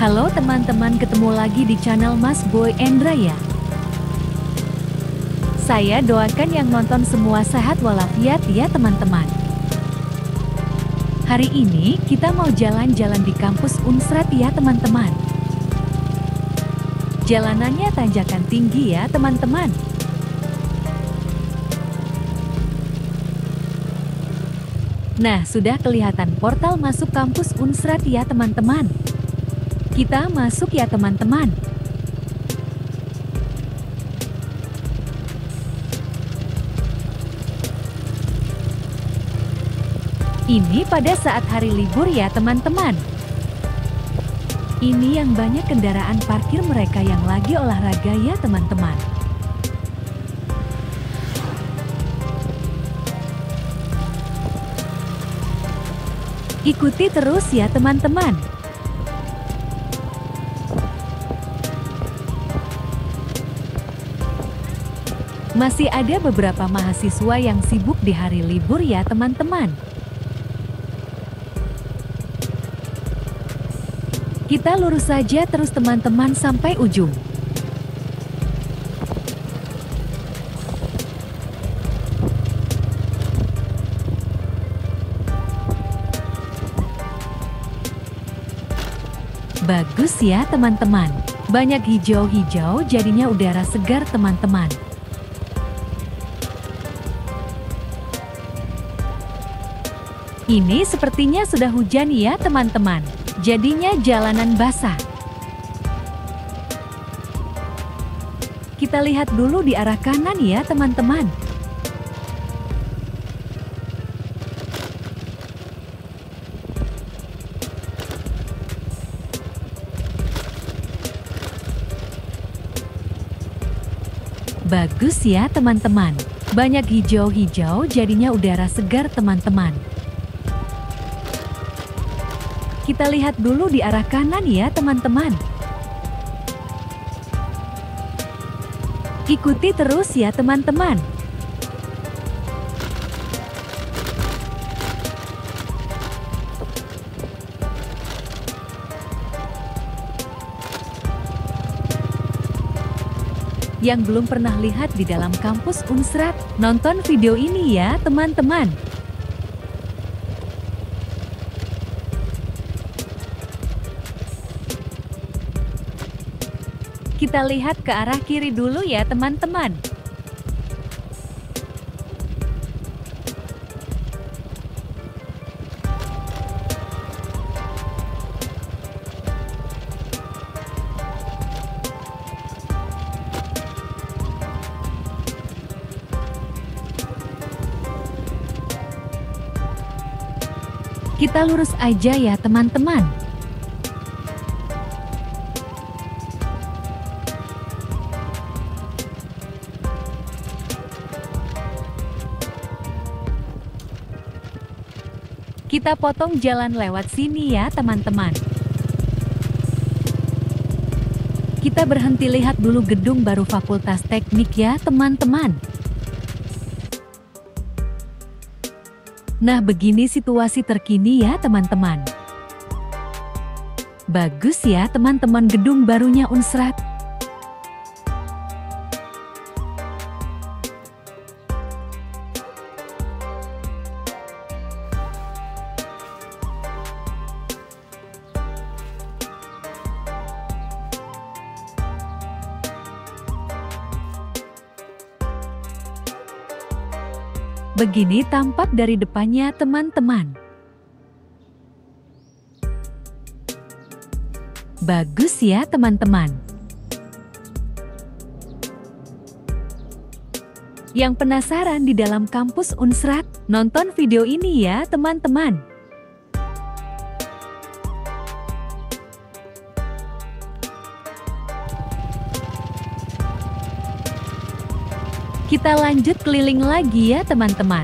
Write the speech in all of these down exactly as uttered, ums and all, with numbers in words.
Halo teman-teman, ketemu lagi di channel Mas Boy Andra ya. Saya doakan yang nonton semua sehat walafiat ya teman-teman. Hari ini kita mau jalan-jalan di kampus Unsrat ya teman-teman. Jalanannya tanjakan tinggi ya teman-teman. Nah, sudah kelihatan portal masuk kampus Unsrat ya teman-teman. Kita masuk ya teman-teman. Ini pada saat hari libur ya teman-teman. Ini yang banyak kendaraan parkir mereka yang lagi olahraga ya teman-teman. Ikuti terus ya teman-teman. Masih ada beberapa mahasiswa yang sibuk di hari libur ya teman-teman. Kita lurus saja terus teman-teman sampai ujung. Bagus ya teman-teman, banyak hijau-hijau jadinya udara segar teman-teman. Ini sepertinya sudah hujan ya teman-teman, jadinya jalanan basah. Kita lihat dulu di arah kanan ya teman-teman. Bagus ya teman-teman, banyak hijau-hijau jadinya udara segar teman-teman. Kita lihat dulu di arah kanan ya teman-teman. Ikuti terus ya teman-teman. Yang belum pernah lihat di dalam kampus Unsrat, nonton video ini ya teman-teman. Kita lihat ke arah kiri dulu ya teman-teman. Kita lurus aja ya teman-teman. Kita potong jalan lewat sini ya teman-teman. Kita berhenti lihat dulu gedung baru Fakultas Teknik ya teman-teman. Nah, begini situasi terkini ya teman-teman. Bagus ya teman-teman gedung barunya Unsrat. Begini tampak dari depannya teman-teman. Bagus ya teman-teman. Yang penasaran di dalam kampus Unsrat, nonton video ini ya teman-teman. Kita lanjut keliling lagi ya teman-teman.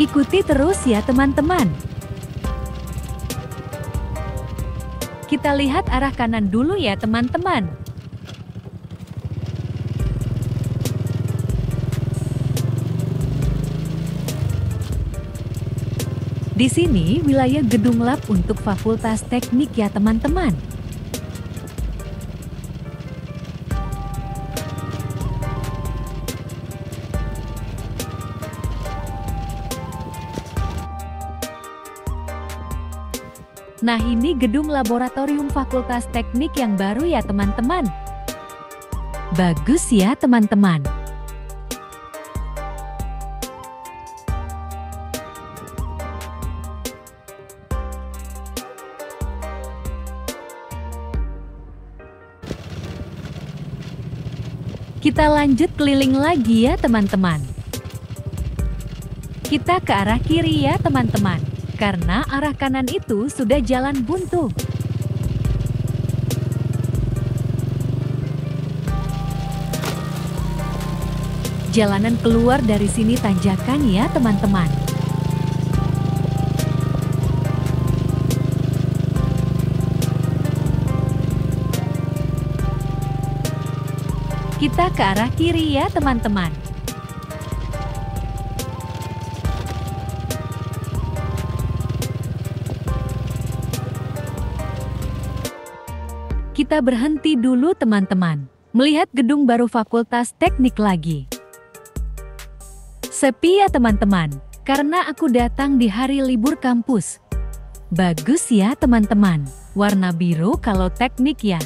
Ikuti terus ya teman-teman. Kita lihat arah kanan dulu ya teman-teman. Di sini wilayah gedung lab untuk Fakultas Teknik ya teman-teman. Nah, ini gedung laboratorium Fakultas Teknik yang baru ya teman-teman. Bagus ya teman-teman. Kita lanjut keliling lagi ya teman-teman. Kita ke arah kiri ya teman-teman. Karena arah kanan itu sudah jalan buntu. Jalanan keluar dari sini tanjakan ya teman-teman. Kita ke arah kiri ya teman-teman. Kita berhenti dulu teman-teman, melihat gedung baru Fakultas Teknik lagi. Sepi ya teman-teman, karena aku datang di hari libur kampus. Bagus ya teman-teman, warna biru kalau teknik ya.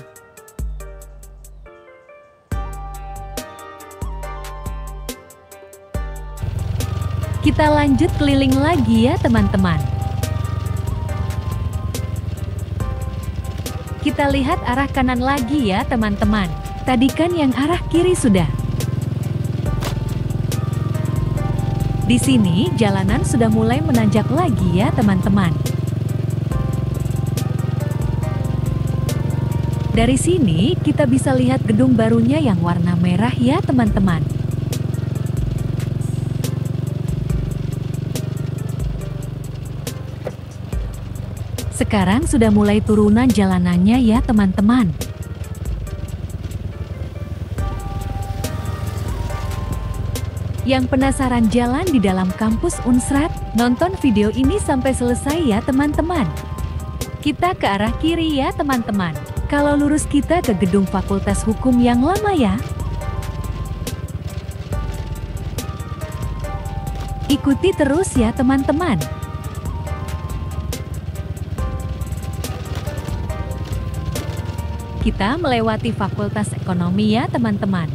Kita lanjut keliling lagi ya teman-teman. Kita lihat arah kanan lagi ya teman-teman. Tadi kan yang arah kiri sudah. Di sini jalanan sudah mulai menanjak lagi ya teman-teman. Dari sini kita bisa lihat gedung barunya yang warna merah ya teman-teman. Sekarang sudah mulai turunan jalanannya ya teman-teman. Yang penasaran jalan di dalam kampus Unsrat, nonton video ini sampai selesai ya teman-teman. Kita ke arah kiri ya teman-teman. Kalau lurus kita ke gedung Fakultas Hukum yang lama ya. Ikuti terus ya teman-teman. Kita melewati Fakultas Ekonomi ya teman-teman.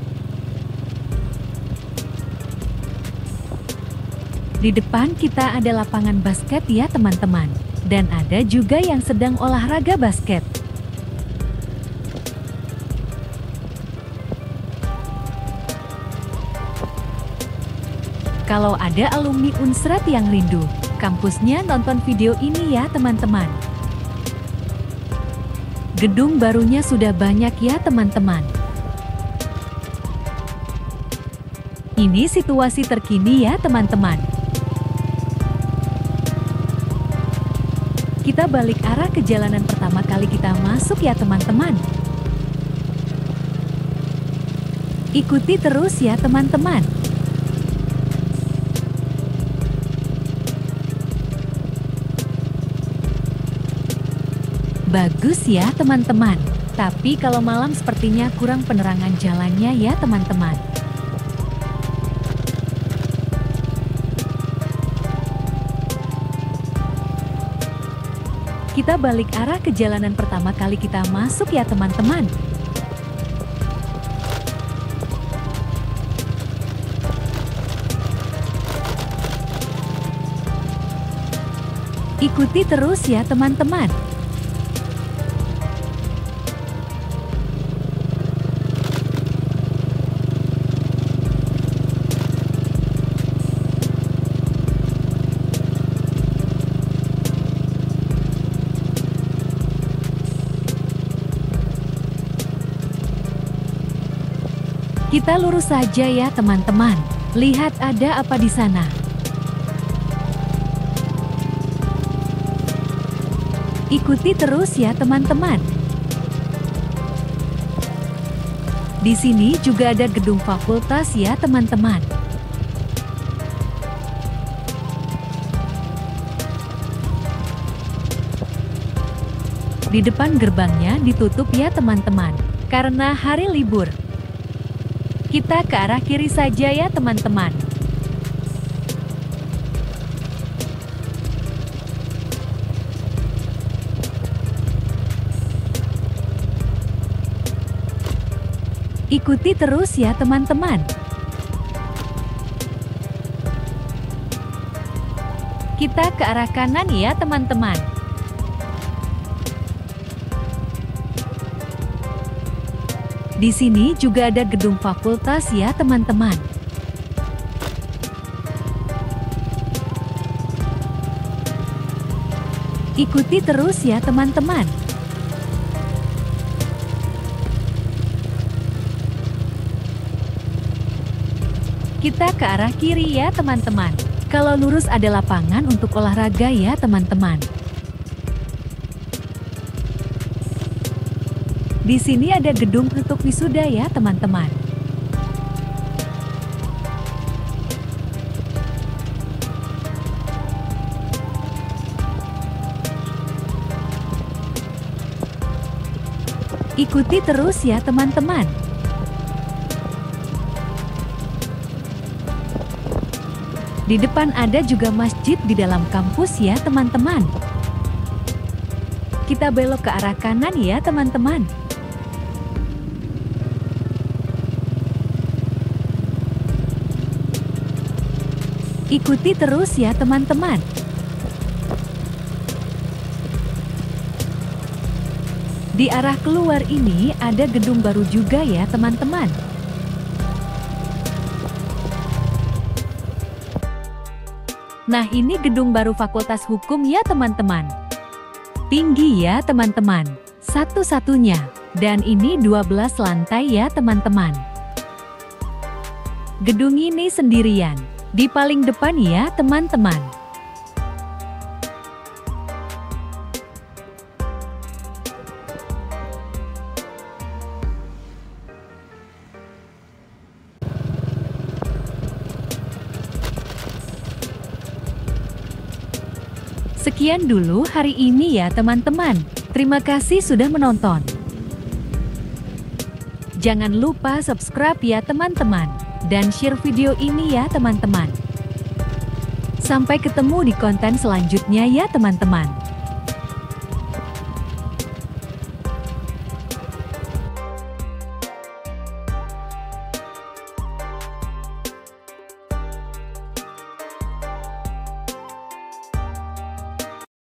Di depan kita ada lapangan basket ya teman-teman. Dan ada juga yang sedang olahraga basket. Kalau ada alumni Unsrat yang rindu kampusnya, nonton video ini ya teman-teman. Gedung barunya sudah banyak ya teman-teman. Ini situasi terkini ya teman-teman. Kita balik arah ke jalanan pertama kali kita masuk ya teman-teman. Ikuti terus ya teman-teman. Bagus ya teman-teman, tapi kalau malam sepertinya kurang penerangan jalannya ya teman-teman. Kita balik arah ke jalanan pertama kali kita masuk ya teman-teman. Ikuti terus ya teman-teman. Kita lurus saja ya teman-teman. Lihat ada apa di sana. Ikuti terus ya teman-teman. Di sini juga ada gedung fakultas ya teman-teman. di depan gerbangnya ditutup ya teman-teman, karena hari libur. Kita ke arah kiri saja ya teman-teman. Ikuti terus ya teman-teman. Kita ke arah kanan ya teman-teman. Di sini juga ada gedung fakultas ya teman-teman. Ikuti terus ya teman-teman. Kita ke arah kiri ya teman-teman. Kalau lurus ada lapangan untuk olahraga ya teman-teman. Di sini ada gedung untuk wisuda ya teman-teman. Ikuti terus ya teman-teman. Di depan ada juga masjid di dalam kampus ya teman-teman. Kita belok ke arah kanan ya teman-teman. Ikuti terus ya teman-teman. Di arah keluar ini ada gedung baru juga ya teman-teman. Nah, ini gedung baru Fakultas Hukum ya teman-teman. Tinggi ya teman-teman, satu-satunya. Dan ini dua belas lantai ya teman-teman. Gedung ini sendirian. Di paling depan ya teman-teman. Sekian dulu hari ini ya teman-teman. Terima kasih sudah menonton. Jangan lupa subscribe ya teman-teman. Dan share video ini ya teman-teman. Sampai ketemu di konten selanjutnya ya teman-teman.